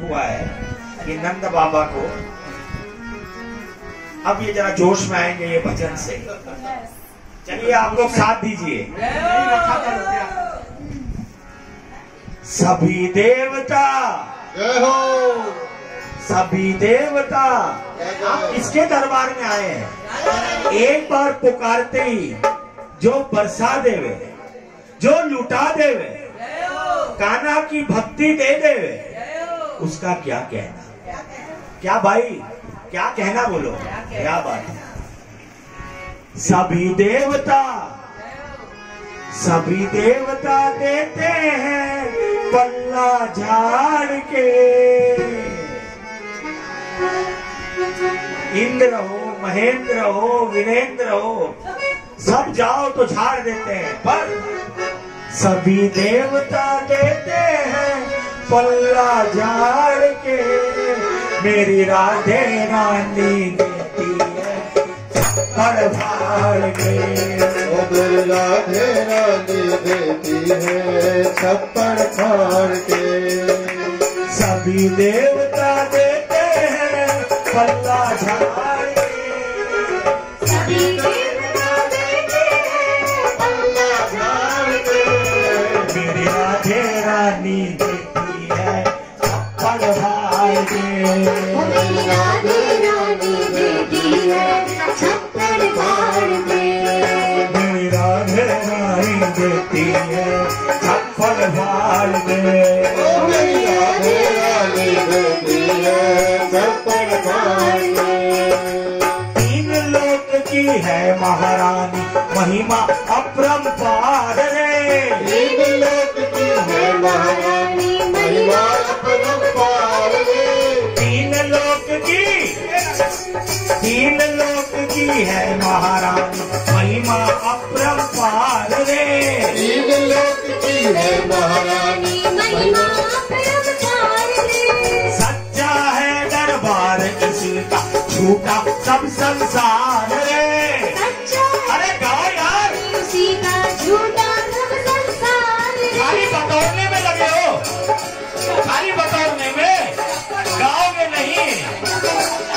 हुआ है कि नंद बाबा को अब ये जरा जोश में आएंगे ये भजन से। चलिए आप लोग साथ दीजिए। सभी देवता जय हो, सभी देवता। आप इसके दरबार में आए हैं, एक बार पुकारते ही जो बरसा देवे, जो लुटा देवे, कान्हा की भक्ति दे देवे, उसका क्या कहना। क्या भाई, क्या कहना, बोलो क्या बात है। सभी देवता, सभी देवता देते हैं पल्ला झाड़ के। इंद्र हो, महेंद्र हो, वीरेंद्र हो, सब जाओ तो झाड़ देते हैं, पर सभी देवता देते हैं पल्ला झाड़ के। मेरी राधे रानी देती है छप्पर फाड़ के। मेरी राधे रानी देती है छप्पर फाड़ के। सभी देवता देते हैं पल्ला झाड़ के। सभी देवता देते हैं पल्ला झाड़ के। मेरी राधे रानी देती है छप्पर फाड़ के। मेरी राधे रानी देती है छप्पर फाड़ के। तीन लोक की है महारानी महिमा अपरंपार रे। तीन लोक की है महारानी महिमा अपरंपार रे। तीन लोक की, तीन लोक की है महारानी महिमा अपरंपार रे। तीन लोक की है महारानी महिमा अपरंपार रे। सच्चा है दरबार इसका, झूठा सब संसार रे। अरे गाओ यार, उसी का झूठा सब संसार रे। खाली बतौरने में लगे हो, खाली बतौरने में, गाओगे नहीं।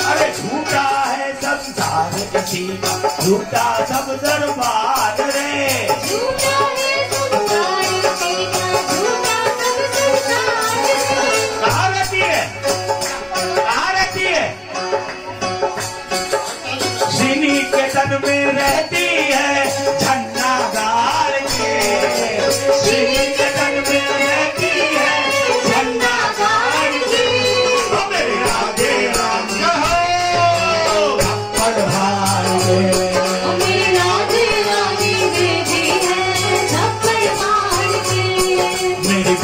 अरे झूठा है संसार किसी का, झूठा सब दरबार रे। झूठा है संसार किसी का, झूठा सब संसार रे। कहाँ रहती है, कहाँ रहती है? जिनी के तन में रहती है झन्नागार के। जिनी के तन में रहती है झन्नागार के। मेरी राधे रानी हो छप्पर फाड़ के।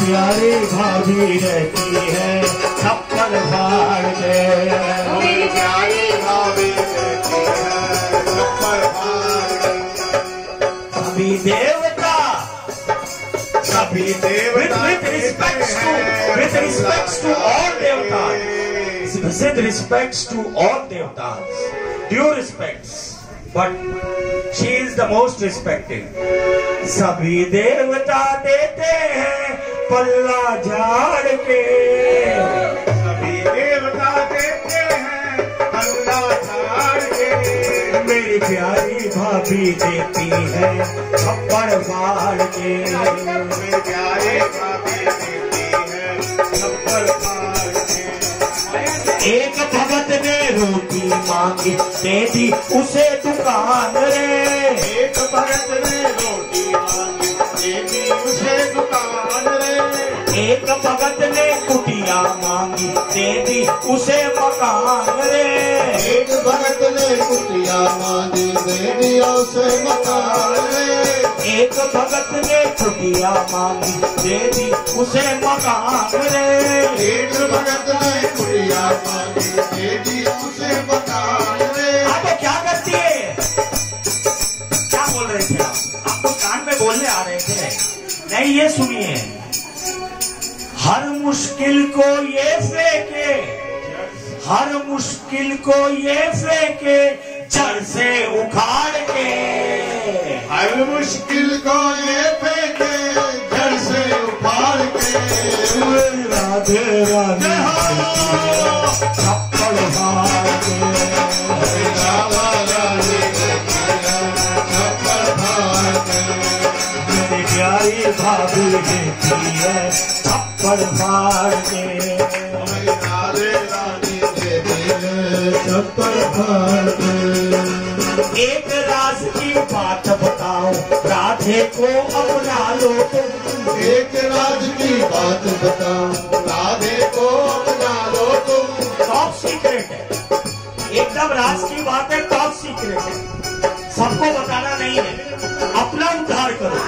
प्यारी भाभी रहती है छप्पर फाड़ के। मेरी प्यारी भाभी रहती है छप्पर फाड़ के। सभी देवता, सभी देवता with respects to all devtas, due respects, but she is the most respected. सभी देवता देते हैं पल्ला झाड़ के। सभी देवता देते हैं पल्ला झाड़ के। मेरी प्यारी भाभी देती है छप्पर फाड़ के। मेरी प्यारी भाभी देती है छप्पर फाड़ के। एक भगत ने रोटी मांगी, दे दी उसे दुकान रे। एक भगत ने रोटी मांगी, दे दी उसे दुकान रे। एक भगत ने कुटिया मांगी, दे दी उसे मकान रे। एक भगत ने कुटिया मांगी, दे दी उसे मकान रे। एक भगत ने कुटिया मांगी, दे दी उसे मकान रे। एक भगत ने कुटिया मांगी, दे दी उसे मकान रे। आप क्या करती है, क्या बोल रहे थे आप? तो कान में बोलने आ रहे थे नहीं। ये सुनिए, हर मुश्किल को ये फेंके, हर मुश्किल को ये फेंके जड़ से उखाड़ के। हर मुश्किल को ये फेंके जड़ से उखाड़ के। राधे राधे। एक राज की बात बताओ, राधे को अपना लो। एक राज की बात बताओ, राधे को अपना लो। तुम टॉप सीक्रेट है, एकदम राज की बात है, टॉप सीक्रेट है, सबको बताना नहीं है, अपना उद्धार करो।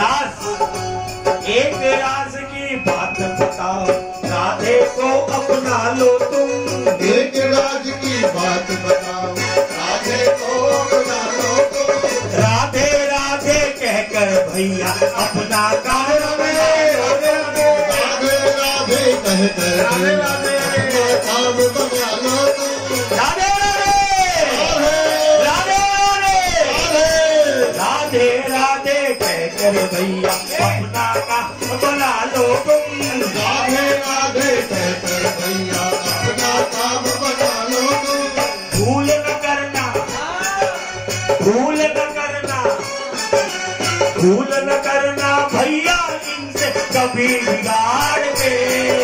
राज, एक राज की बात बताओ, राधे को अपना लो। तुम एक राज की बात बताओ, राधे को अपना लो। तुम राधे राधे कहकर भैया अपना काम में राधे राधे राधे कहकर राधे राधे काम बना लो। तुम राधे राधे राधे कहकर भैया अपना काम बना लो। तुम राधे राधे कहकर भैया अपना काम बना लो। भूल न करना, भूल न करना, भूल न करना भैया इनसे कभी बिगाड़ के।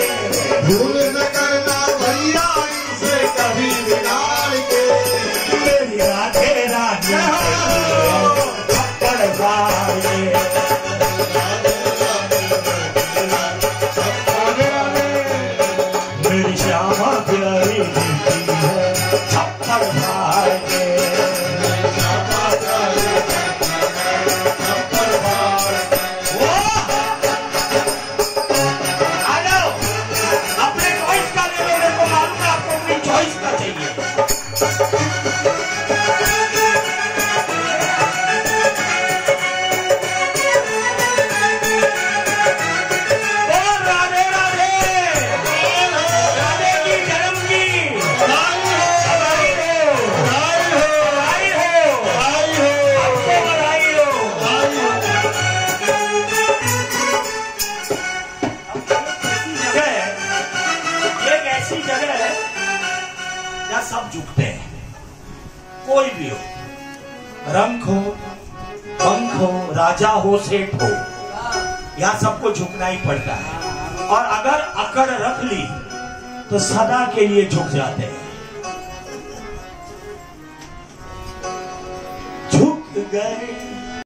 भूल न करना भैया इनसे कभी बिगाड़ के। राधे राधे मेरी श्यामा प्यारी दीदी है छप्पर भाई के। हेलो, अपने चॉइस का ले लो, मेरे को मालूम है आपको अपनी चॉइस का चाहिए। रंग हो, पंख हो, राजा हो, सेठ हो, यहाँ सबको झुकना ही पड़ता है। और अगर अकड़ रख ली तो सदा के लिए झुक जाते हैं। झुक गए